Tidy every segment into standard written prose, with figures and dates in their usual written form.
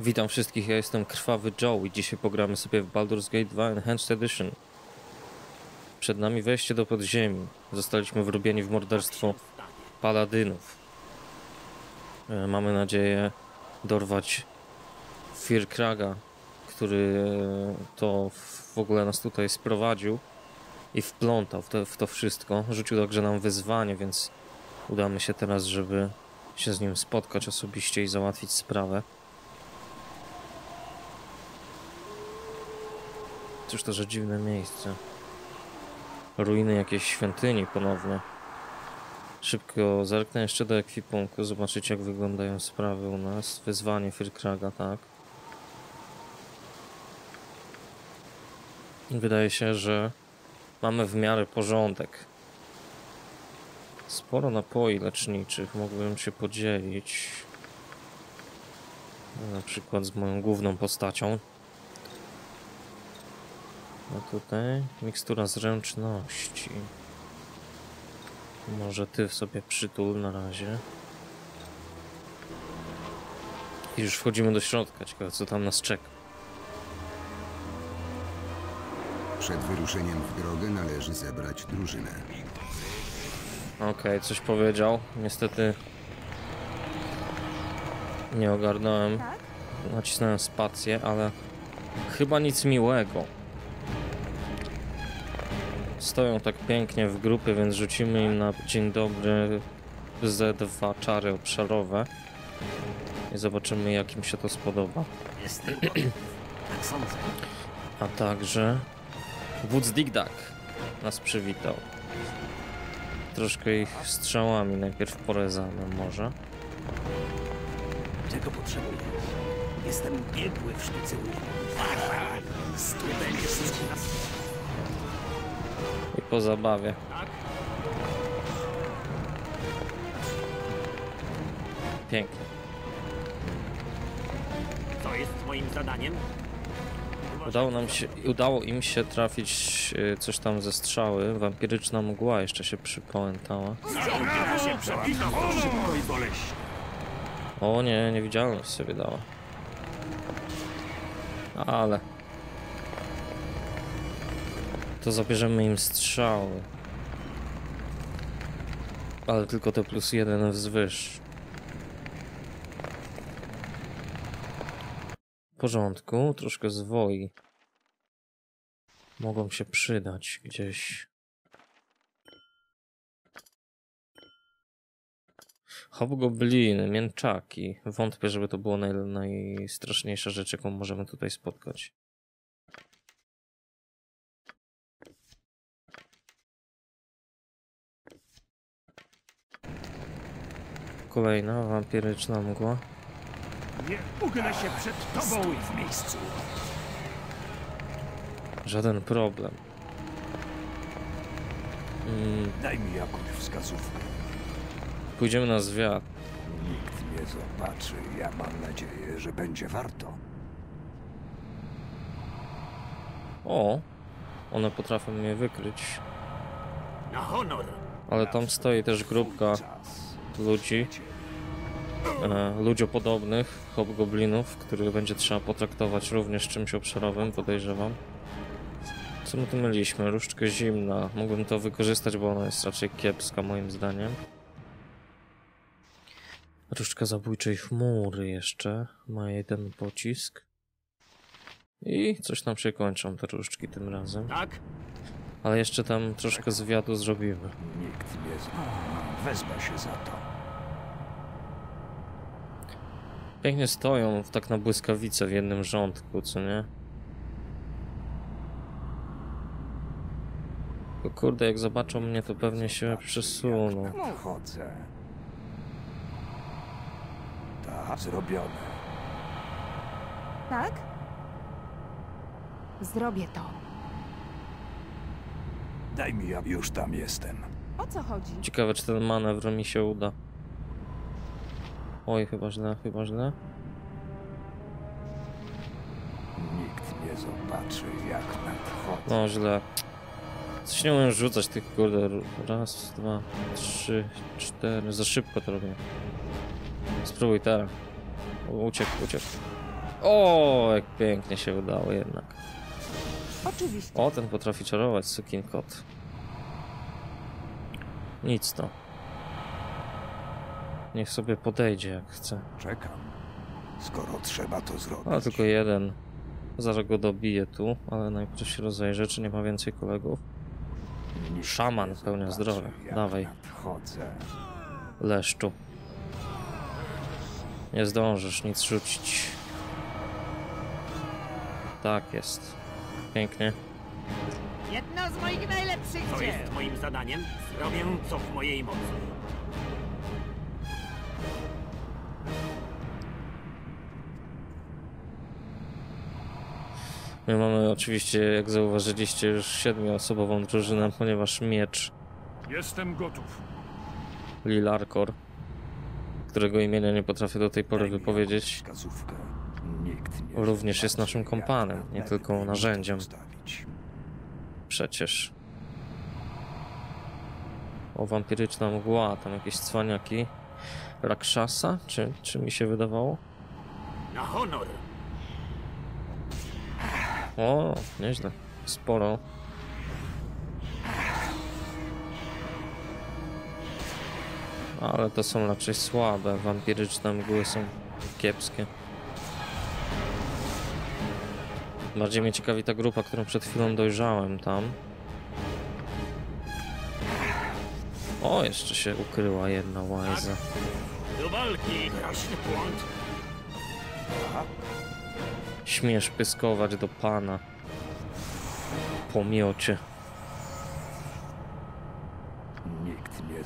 Witam wszystkich, ja jestem Krwawy Joe i dzisiaj pogramy sobie w Baldur's Gate 2 Enhanced Edition. Przed nami wejście do podziemi. Zostaliśmy wrobieni w morderstwo paladynów. Mamy nadzieję dorwać Firkraga, który to w ogóle nas tutaj sprowadził i wplątał w to wszystko. Rzucił także nam wyzwanie, więc udamy się teraz, żeby się z nim spotkać osobiście i załatwić sprawę. Cóż to za dziwne miejsce. Ruiny jakiejś świątyni ponownie. Szybko zerknę jeszcze do ekwipunku, zobaczyć jak wyglądają sprawy u nas. Wyzwanie Firkraga, tak. Wydaje się, że mamy w miarę porządek. Sporo napoi leczniczych, mógłbym się podzielić. Na przykład z moją główną postacią. No tutaj mikstura zręczności. Może ty sobie przytul na razie. I już wchodzimy do środka. Ciekawe co tam nas czeka. Przed wyruszeniem w drogę należy zebrać drużynę. Okej, coś powiedział. Niestety nie ogarnąłem. Nacisnąłem spację, ale chyba nic miłego. Stoją tak pięknie w grupy, więc rzucimy im na dzień dobry Z2 czary obszarowe i zobaczymy jak im się to spodoba. A także wódz Digdag nas przywitał. Troszkę ich strzałami najpierw porezamy może. Czego potrzebuję? Jestem biegły w sztuce. I po zabawie. Pięknie. To jest moim zadaniem. Udało im się trafić coś tam ze strzały. Wampiryczna mgła jeszcze się przypamiętała. O nie, niewidzialność sobie dała. Ale... to zabierzemy im strzały. Ale tylko te +1 wzwyż. W porządku, troszkę zwoi. Mogą się przydać gdzieś. Hobgobliny, mięczaki. Wątpię, żeby to była najstraszniejsza rzecz, jaką możemy tutaj spotkać. Kolejna wampiryczna mgła. Nie ugnę się przed tobą i w miejscu. Żaden problem. Daj mi jakąś wskazówkę. Pójdziemy na zwiat. Nikt nie zobaczy. Ja mam nadzieję, że będzie warto. O, one potrafią mnie wykryć. Na honor. Ale tam stoi też grupka ludzi, ludziopodobnych hobgoblinów, których będzie trzeba potraktować również czymś obszarowym, podejrzewam. Co my tu mieliśmy? Różdżkę zimna. Mógłbym to wykorzystać, bo ona jest raczej kiepska moim zdaniem. Różdżka zabójczej chmury jeszcze. Ma jeden pocisk. I coś tam się kończą te różdżki tym razem. Tak? Ale jeszcze tam troszkę zwiadu zrobimy. Nikt nie wezmę się za to. Pięknie stoją tak na błyskawice w jednym rządku, co nie? O kurde, jak zobaczą mnie, to pewnie się przesuną. Chodzę. Tak, zrobione. Tak? Zrobię to. Daj mi, ja już tam jestem. O co chodzi? Ciekawe, czy ten manewr mi się uda. Oj, chyba źle. Nikt nie zobaczy, jak nadchodzę. No, źle. Coś nie umiem rzucać tych kurde. Raz, dwa, trzy, cztery. Za szybko to robię. Spróbuj teraz. Uciekł. O, jak pięknie się udało jednak. Oczywiście. O, ten potrafi czarować, sukinkot. Nic to. Niech sobie podejdzie jak chce. Czekam, skoro trzeba to zrobić. A tylko jeden. Zaraz go dobiję tu, ale najpierw się rozejrzę, czy nie ma więcej kolegów. Szaman pełnia zdrowia. Dawaj. Leszczu. Nie zdążysz nic rzucić. Tak jest. Pięknie. Jedna z moich najlepszych dzieł. To jest moim zadaniem. Zrobię co w mojej mocy. My mamy oczywiście, jak zauważyliście, już 7-osobową drużynę, ponieważ miecz. Jestem gotów. Lilarkor, którego imienia nie potrafię do tej pory wypowiedzieć, również jest naszym kompanem, nie tylko narzędziem. Przecież. O, wampiryczna mgła, tam jakieś cwaniaki. Rakshasa? Czy mi się wydawało? Na honor! O, nieźle. Sporo. Ale to są raczej słabe. Wampiryczne mgły są kiepskie. Bardziej mnie ciekawi ta grupa, którą przed chwilą dojrzałem tam. O, jeszcze się ukryła jedna łajza. Do walki! Śmiesz pyskować do pana. Po miocie. Nikt nie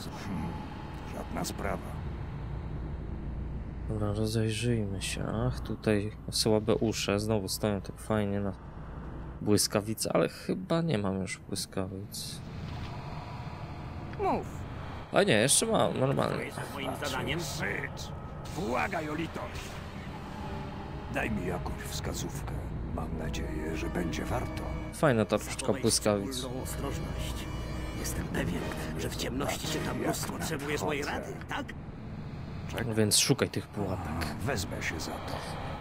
żadna sprawa. Dobra, rozejrzyjmy się. Ach, tutaj słabe usze. Znowu stoją tak fajnie na błyskawicy, ale chyba nie mam już błyskawic. Mów. A nie, jeszcze mam, normalnie. Moim zadaniem. Błagaj o litość. Daj mi jakąś wskazówkę. Mam nadzieję, że będzie warto. Fajna ta puszczka błyskawic. Ostrożność. Jestem pewien, że w ciemności cię tam potrzebujesz mojej rady, tak? Czekam. Więc szukaj tych pułapek. Wezmę się za to.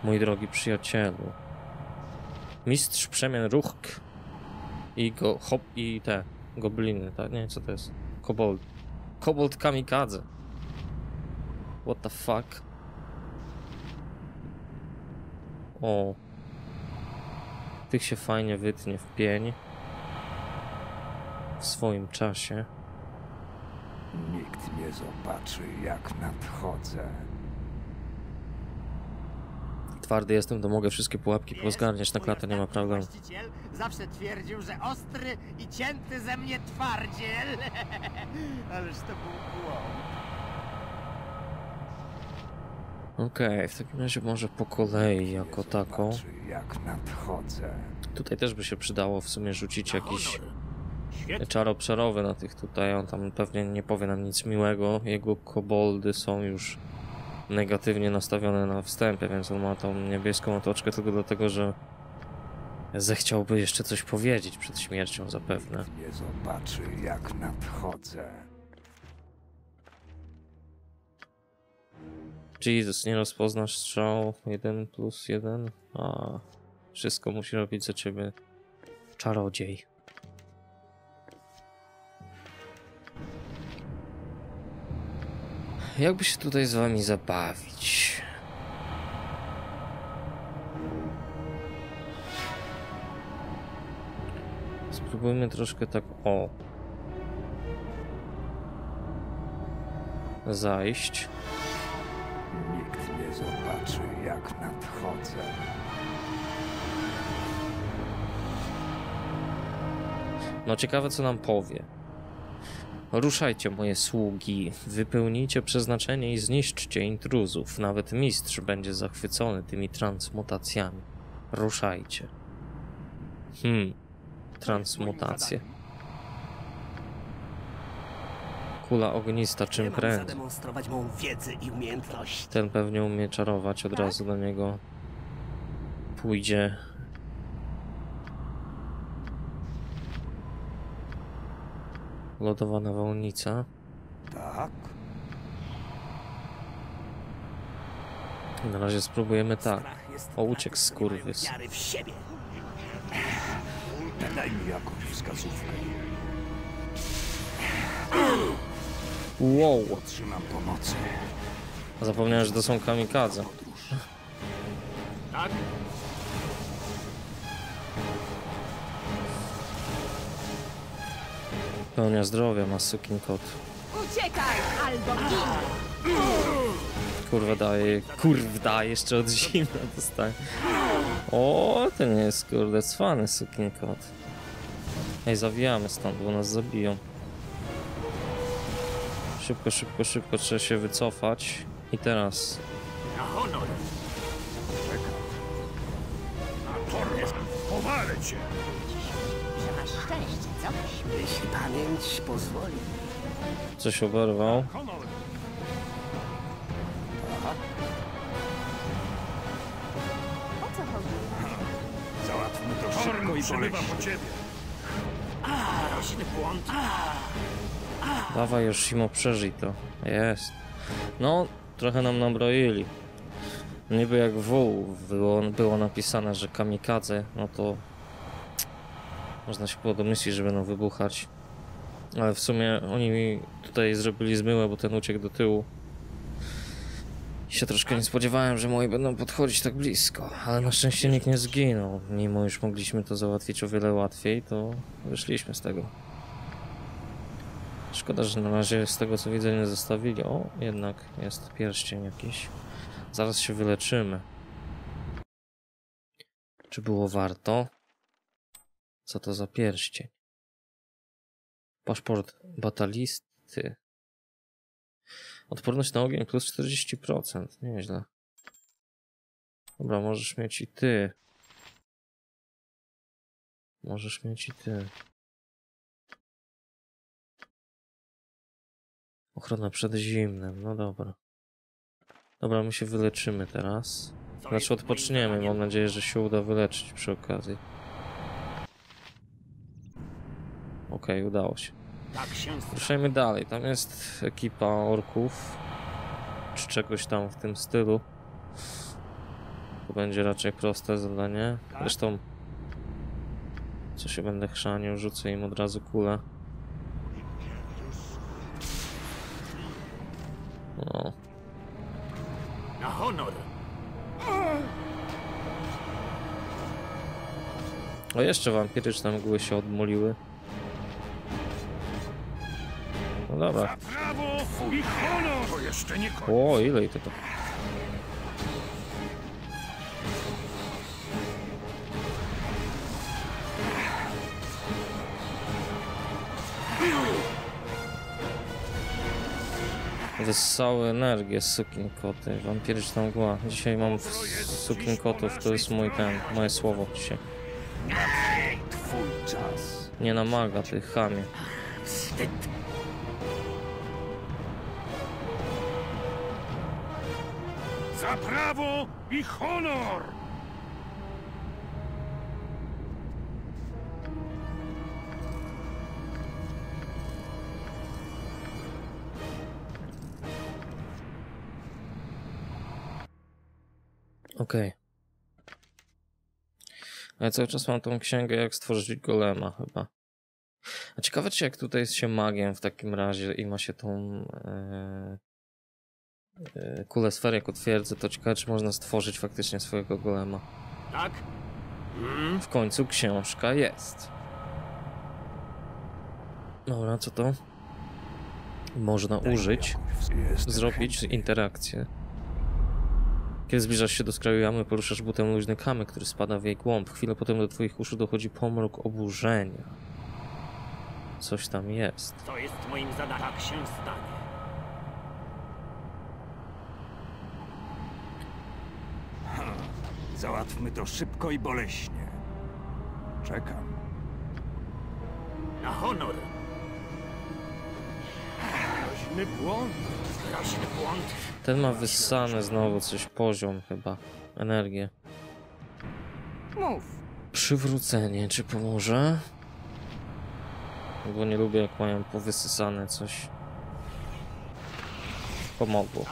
Mój drogi przyjacielu. Mistrz przemian ruchk. I go hop i te gobliny, tak? Nie wiem co to jest. Kobold. Kobold kamikadze. What the fuck? O, tych się fajnie wytnie w pień w swoim czasie. Nikt nie zobaczy, jak nadchodzę. Twardy jestem, to mogę wszystkie pułapki pozgarniać na klatę, nie ma problemu. Właściciel zawsze twierdził, że ostry i cięty ze mnie twardziel. Ależ to był błąd. Okej, w takim razie może po kolei jako taką. Tutaj też by się przydało w sumie rzucić jakiś czar obszarowy na tych tutaj. On tam pewnie nie powie nam nic miłego. Jego koboldy są już negatywnie nastawione na wstępie, więc on ma tą niebieską otoczkę tylko dlatego, że zechciałby jeszcze coś powiedzieć przed śmiercią zapewne. Nie zobaczy, jak nadchodzę. Jezus, nie rozpoznasz strzał 1+1? A, wszystko musi robić za ciebie czarodziej. Jakby się tutaj z wami zabawić? Spróbujmy troszkę tak o... zajść. Nikt nie zobaczy, jak nadchodzę. No ciekawe, co nam powie. Ruszajcie, moje sługi. Wypełnijcie przeznaczenie i zniszczcie intruzów. Nawet mistrz będzie zachwycony tymi transmutacjami. Ruszajcie. Transmutacje. Kula ognista, czym prędzej. Zademonstrować moją wiedzę i umiejętność. Ten pewnie umie czarować, od razu do niego pójdzie. Lodowa nawałnica. Tak. Na razie spróbujemy tak. O, uciek z kurwys. Daj mi jakąś wskazówkę. Wow. Otrzymam pomocy. Zapomniałem, że to są kamikadze. Tak? Pełnia zdrowia ma sukin kot. Uciekaj, albo gin! Kurwa daje, jeszcze od zimna dostaje. O, ten jest kurde cwany sukin kot. Ej, zawijamy stąd, bo nas zabiją. Szybko, szybko, szybko trzeba się wycofać. I teraz... Na honor! Na tornie! Powalę cię! Że masz szczęście, co? Jeśli pamięć pozwoli. Coś oberwał. Aha. O co chodzi? Załatwmy to szybko i przebywa po ciebie. Rośny błąd. Dawaj już, Simo, przeżyj to. Jest. No, trochę nam nabroili. Niby jak było napisane, że kamikadze, no to... Można się było domyślić, że będą wybuchać. Ale w sumie oni mi tutaj zrobili zmyłę, bo ten uciekł do tyłu. I się troszkę nie spodziewałem, że moi będą podchodzić tak blisko. Ale na szczęście nikt nie zginął. Mimo już mogliśmy to załatwić o wiele łatwiej, to wyszliśmy z tego. Szkoda, że na razie z tego co widzę nie zostawili. O, jednak jest pierścień jakiś. Zaraz się wyleczymy. Czy było warto? Co to za pierścień? Paszport batalisty. Odporność na ogień plus 40%. Nieźle. Dobra, możesz mieć i ty. Możesz mieć i ty. Ochrona przed zimnem, no dobra. Dobra, my się wyleczymy teraz. Znaczy odpoczniemy, mam nadzieję, że się uda wyleczyć przy okazji. Okej, udało się. Ruszajmy dalej, tam jest ekipa orków. Czy czegoś tam w tym stylu. To będzie raczej proste zadanie. Zresztą... Co się będę chrzanił, rzucę im od razu kulę. No. Na honor. O, jeszcze wampiryczne mgły się odmoliły. No dobra. O, ile i to tak. Wyssały energię, sukinkoty, wampiryczna mgła. Dzisiaj mam sukinkotów, to jest mój moje słowo dzisiaj. Nie namaga ty chamie. Za prawo i honor! Okej. Ale cały czas mam tą księgę, jak stworzyć golema chyba. A ciekawe, czy jak tutaj jest się magiem w takim razie i ma się tą kulę sfer jako twierdzę, to ciekawe, czy można stworzyć faktycznie swojego golema. Tak? W końcu książka jest. Dobra, co to? Można użyć, zrobić interakcję. Kiedy zbliżasz się do skraju jamy, poruszasz butem luźny kamyk, który spada w jej głąb. Chwilę potem do twoich uszu dochodzi pomruk oburzenia. Coś tam jest. To jest moim zadaniem. Tak się stanie. Załatwmy to szybko i boleśnie. Czekam. Na honor! Groźny błąd. Groźny błąd. Ten ma wyssane znowu coś, poziom chyba, energię. Mów. Przywrócenie, czy pomoże? Bo nie lubię jak mają powysysane coś. Pomogło.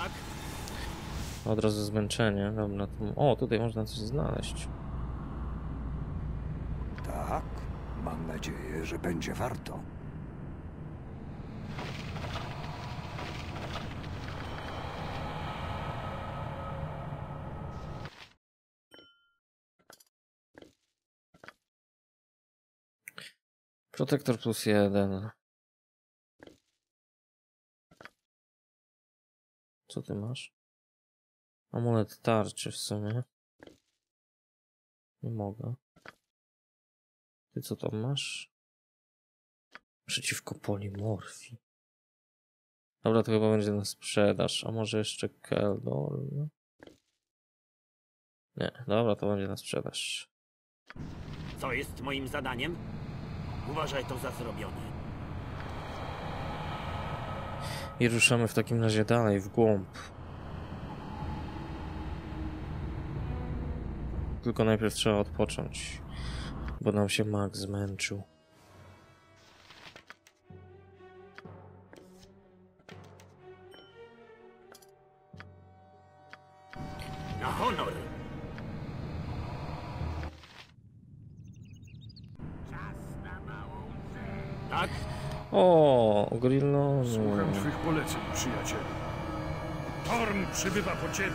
Od razu zmęczenie. Dobra, o, tutaj można coś znaleźć. Tak, mam nadzieję, że będzie warto. Protektor plus 1. Co ty masz? Amulet tarczy w sumie. Nie mogę. Ty co tam masz? Przeciwko polimorfii. Dobra, to chyba będzie na sprzedaż. A może jeszcze Keldor? Nie, dobra, to będzie na sprzedaż. Co jest moim zadaniem? Uważaj to za zrobione. I ruszamy w takim razie dalej, w głąb. Tylko najpierw trzeba odpocząć, bo nam się mag zmęczył. Na honor! Czas na małą rzecz. Tak? O, Grillo. Słucham twych poleceń, przyjacielu. Torm przybywa po ciebie.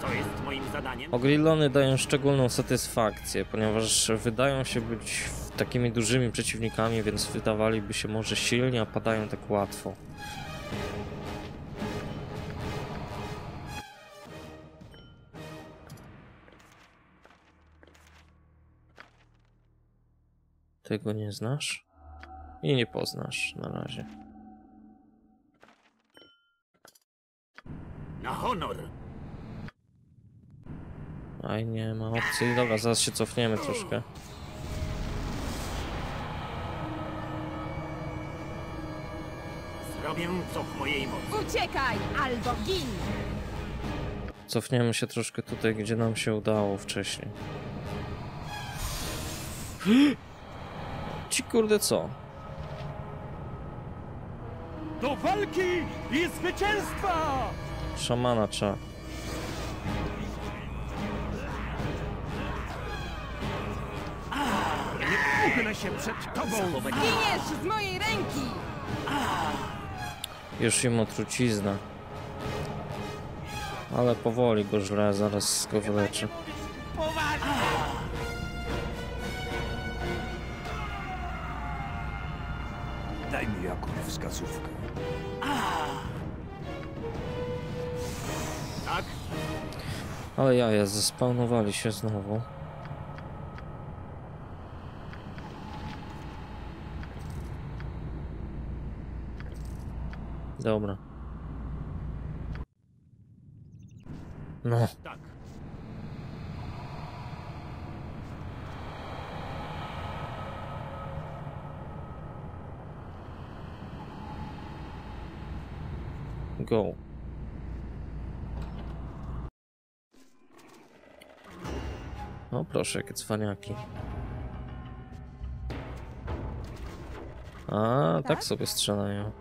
Co jest moim zadaniem? Ogrillony dają szczególną satysfakcję, ponieważ wydają się być takimi dużymi przeciwnikami, więc wydawaliby się może silni, a padają tak łatwo. Tego nie znasz? I nie poznasz na razie. Na honor! Aj, nie ma opcji. Dobra, zaraz się cofniemy troszkę. Zrobię co w mojej mocy. Uciekaj, albo gin! Cofniemy się troszkę tutaj, gdzie nam się udało wcześniej. Ci kurde co? Do walki i zwycięstwa! Szamana trzeba. Nie uchylę się przed tobą! Zginiesz z mojej ręki! Już im trucizna. Ale powoli go żre, zaraz go wyleczę. Daj mi jakąś wskazówkę. Tak? Ale jaja, zespawnowali się znowu. Dobra. No. Tak. Go. No proszę, jakie cwaniaki. A, tak sobie strzelają.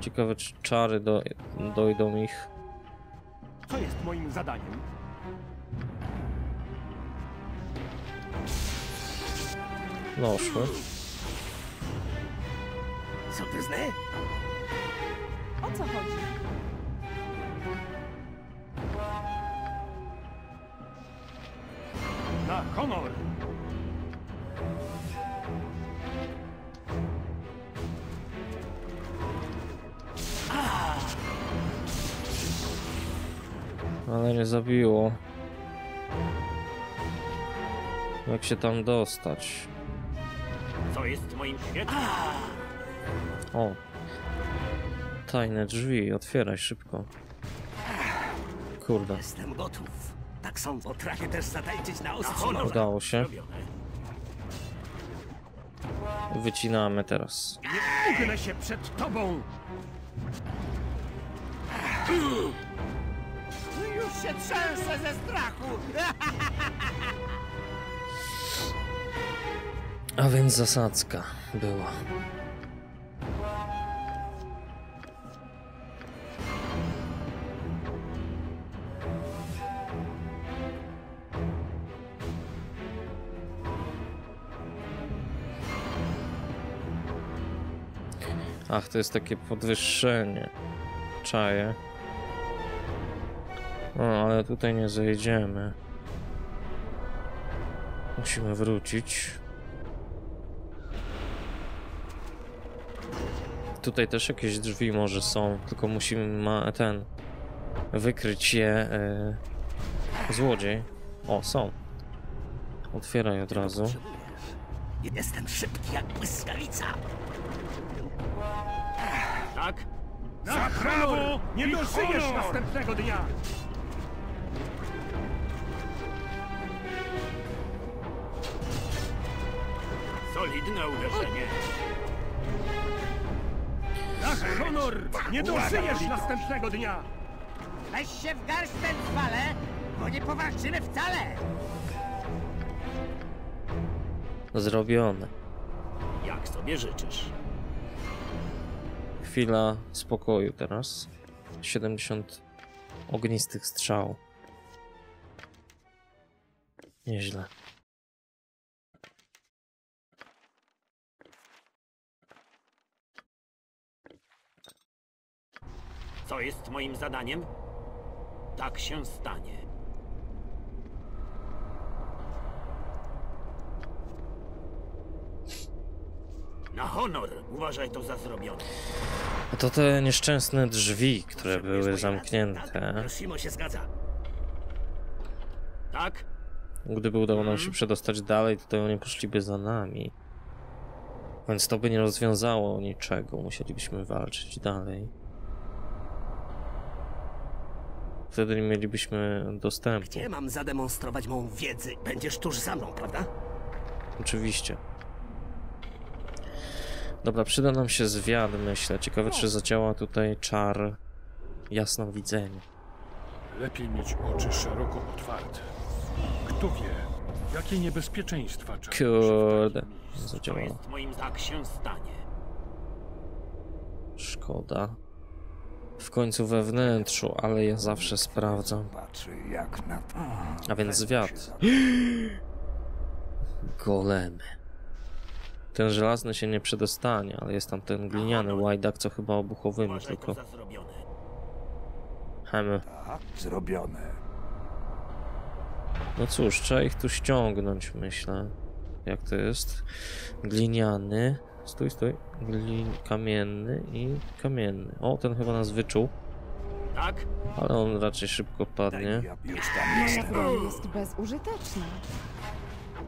Ciekawe, czy czary dojdą ich. Co jest moim zadaniem? No, szły. Co ty zna? O co chodzi? Na honor! Ale nie zabiło. Jak się tam dostać? Co jest moim świetlem? O, tajne drzwi, otwieraj szybko. Kurde. Jestem gotów. Tak są, potrafię też zatańczyć na ostrzu. Udało się. Wycinamy teraz. Nie uchylę się przed tobą. Już się trzęsę ze strachu. A więc zasadzka była. Ach, to jest takie podwyższenie. Czaję. No, ale tutaj nie zejdziemy. Musimy wrócić. Tutaj też jakieś drzwi może są, tylko musimy wykryć je złodziej. O, są. Otwieraj od razu. Jestem szybki jak błyskawica. Tak? Za prawo! Nie dożyjesz następnego dnia! Solidne uderzenie. Nasz honor! Nie dożyjesz następnego dnia! Weź się w garść, ten zwale, bo nie powalczymy wcale! Zrobione. Jak sobie życzysz. Chwila spokoju teraz. 70 ognistych strzał. Nieźle. Co jest moim zadaniem? Tak się stanie. Na honor! Uważaj to za zrobione. A to te nieszczęsne drzwi, które były zamknięte. Prosimo się zgadza. Tak? Gdyby udało nam się przedostać dalej, to oni poszliby za nami. Więc to by nie rozwiązało niczego. Musielibyśmy walczyć dalej. Wtedy nie mielibyśmy dostępu. Gdzie mam zademonstrować moją wiedzę? Będziesz tuż za mną, prawda? Oczywiście. Dobra, przyda nam się zwiad, myślę. Ciekawe, czy zadziała tutaj czar jasnowidzenia. Lepiej mieć oczy szeroko otwarte. Kto wie, jakie niebezpieczeństwa czekają. Kurde, zadziałało. Szkoda. W końcu we wnętrzu, ale ja zawsze sprawdzam. A więc zwiad. Golemy. Ten żelazny się nie przedostanie, ale jest tam ten gliniany łajdak, co chyba obuchowymi tylko. Hemy. No cóż, trzeba ich tu ściągnąć, myślę. Jak to jest? Gliniany. Stój, stój. Kamienny i kamienny. O, ten chyba nas wyczuł. Tak? Ale on raczej szybko padnie. Jest bezużyteczna.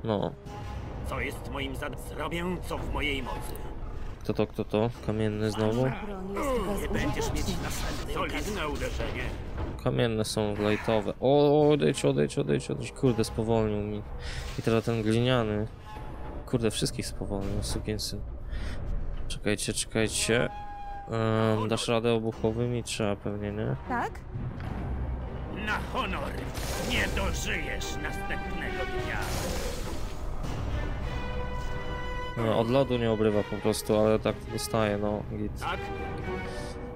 No. Co jest moim zadaniem? Zrobię co w mojej mocy. Kto to, kto to? Kamienny znowu? Nie będziesz mieć solidne uderzenie. Kamienne są lightowe. O, odejdź, odejdź, odejdź, odejdź. Kurde, spowolnił mi. I teraz ten gliniany. Kurde, wszystkich spowolnił, sukiensyn. Czekajcie, czekajcie. Dasz radę obuchowymi? Trzeba pewnie, nie? Tak? Na honor! Nie dożyjesz następnego dnia! No, od lodu nie obrywa po prostu, ale tak dostaje, no git. Tak?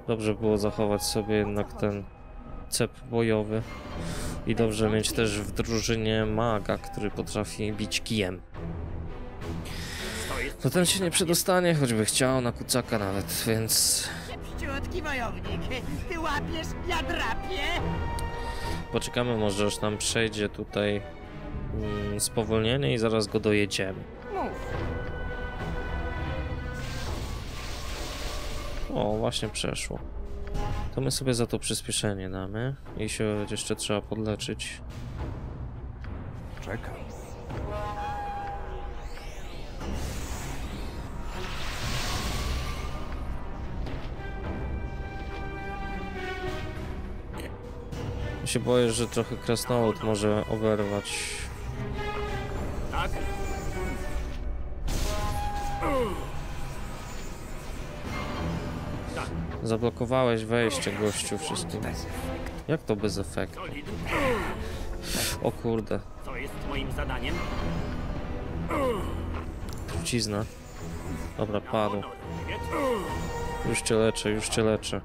Dobrze było zachować sobie jednak ten cep bojowy. I dobrze mieć też w drużynie maga, który potrafi bić kijem. To ten się nie przedostanie, choćby chciał, na kucaka nawet, więc... Ty łapiesz, ja drapię! Poczekamy, może aż nam przejdzie tutaj spowolnienie i zaraz go dojedziemy. O, właśnie przeszło. To my sobie za to przyspieszenie damy i się jeszcze trzeba podleczyć. Czekam. Ja się boję, że trochę krasnolud może oberwać. Tak? Zablokowałeś wejście, gościu, wszystkim. Jak to bez efektu? O kurde. To jest moim zadaniem. Trucizna. Dobra, padł. Już cię leczę, już cię leczę.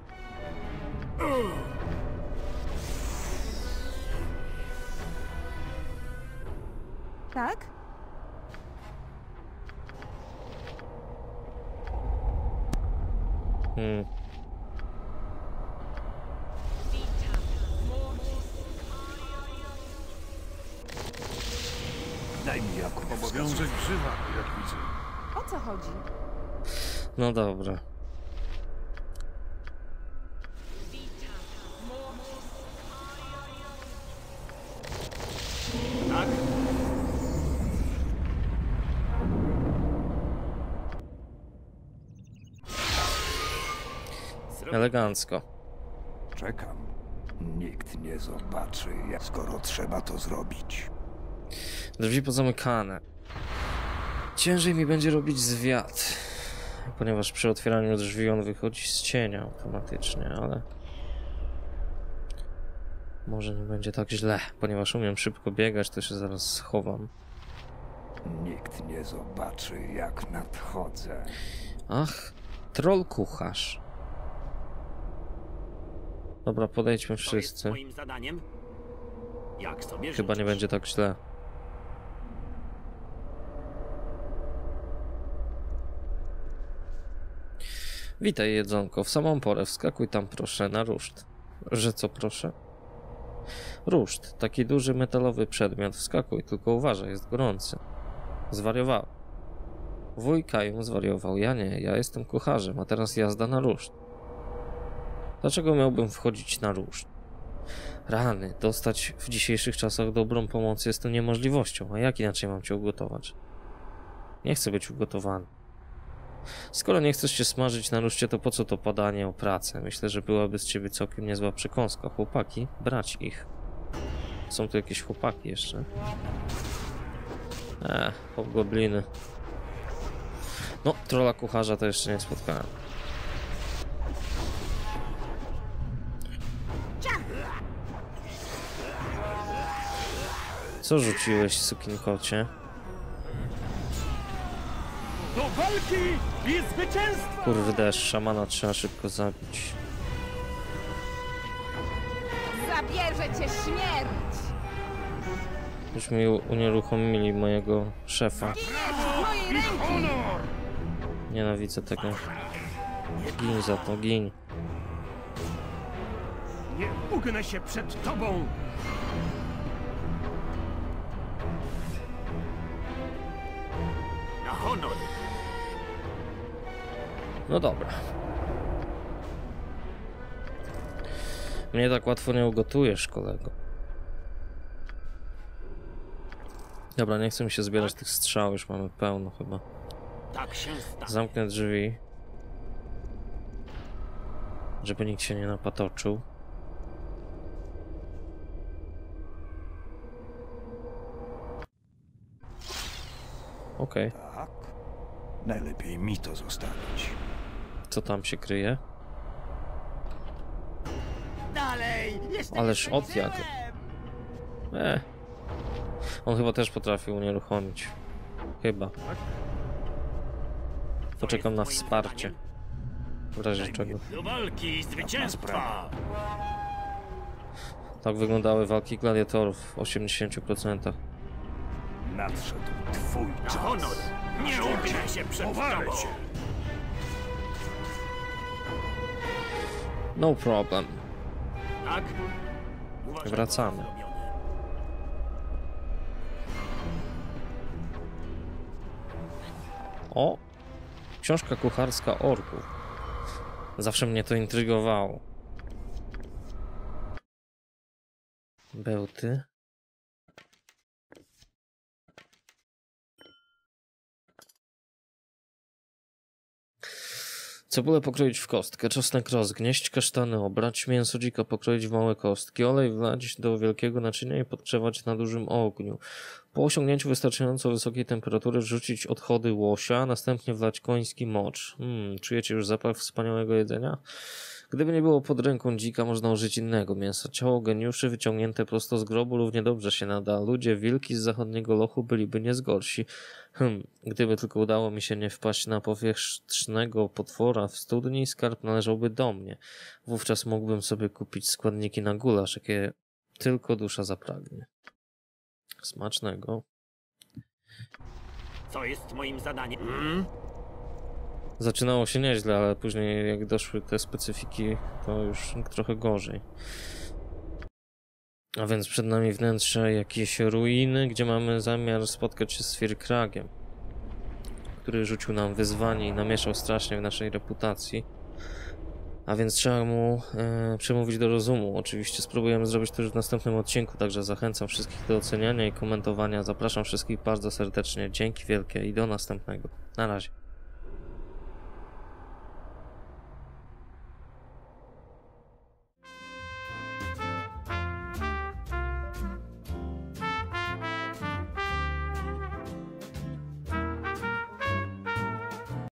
Tak? Daj mi jakąś obowiązek żywa, jak widzę. O co chodzi? No dobra. Tak? Elegancko. Czekam. Nikt nie zobaczy, skoro trzeba to zrobić. Drzwi pozamykane. Ciężej mi będzie robić zwiat, ponieważ przy otwieraniu drzwi on wychodzi z cienia automatycznie, ale może nie będzie tak źle, ponieważ umiem szybko biegać, to się zaraz schowam. Nikt nie zobaczy, jak nadchodzę. Ach, troll kucharz. Dobra, podejdźmy wszyscy. Moim zadaniem? Jak sobie chyba nie będzie tak źle. Witaj, jedzonko. W samą porę wskakuj tam, proszę, na ruszt. Że co, proszę? Ruszt. Taki duży metalowy przedmiot. Wskakuj, tylko uważaj, jest gorący. Zwariował. Wujka ją zwariował. Ja nie, ja jestem kucharzem, a teraz jazda na ruszt. Dlaczego miałbym wchodzić na ruszt? Rany, dostać w dzisiejszych czasach dobrą pomoc jest to niemożliwością, a jak inaczej mam cię ugotować? Nie chcę być ugotowany. Skoro nie chcesz się smażyć na ruszcie, to po co to padanie o pracę? Myślę, że byłaby z ciebie całkiem niezła przekąska. Chłopaki, brać ich. Są tu jakieś chłopaki jeszcze. Hobgobliny. No, trolla kucharza to jeszcze nie spotkałem. Co rzuciłeś, sukinkocie? Do walki i zwycięstwa! Kurde, szamana trzeba szybko zabić. Zabierze cię śmierć! Już mi unieruchomili mojego szefa. Nienawidzę tego. Gin za to, gin. Nie ugnę się przed tobą! No dobra. Mnie tak łatwo nie ugotujesz, kolego. Dobra, nie chcę mi się zbierać tych strzał, już mamy pełno chyba. Zamknę drzwi. Żeby nikt się nie napatoczył. Okej. Tak. Najlepiej mi to zostawić. Co tam się kryje? Dalej, ależ od jak. On chyba też potrafił unieruchomić. Chyba. Poczekam na wsparcie. W razie czego. Tak wyglądały walki gladiatorów w 80%. Nadszedł twój czas. Nie ugnę się przed tobą. No problem. Tak? Wracamy. O! Książka kucharska orków. Zawsze mnie to intrygowało. Bełty. Cebulę pokroić w kostkę, czosnek rozgnieść, kasztany obrać, mięso dzika pokroić w małe kostki, olej wlać do wielkiego naczynia i podgrzewać na dużym ogniu. Po osiągnięciu wystarczająco wysokiej temperatury wrzucić odchody łosia, następnie wlać koński mocz. Czujecie już zapach wspaniałego jedzenia? Gdyby nie było pod ręką dzika, można użyć innego mięsa. Ciało geniuszy wyciągnięte prosto z grobu równie dobrze się nada. Ludzie wilki z zachodniego lochu byliby nie zgorsi. Gdyby tylko udało mi się nie wpaść na powierzchnego potwora w studni, skarb należałby do mnie. Wówczas mógłbym sobie kupić składniki na gulasz, jakie tylko dusza zapragnie. Smacznego. Co jest moim zadaniem? Zaczynało się nieźle, ale później jak doszły te specyfiki, to już trochę gorzej. A więc przed nami wnętrze jakieś ruiny, gdzie mamy zamiar spotkać się z Firkragiem, który rzucił nam wyzwanie i namieszał strasznie w naszej reputacji. A więc trzeba mu przemówić do rozumu. Oczywiście spróbujemy zrobić to już w następnym odcinku, także zachęcam wszystkich do oceniania i komentowania. Zapraszam wszystkich bardzo serdecznie. Dzięki wielkie i do następnego. Na razie.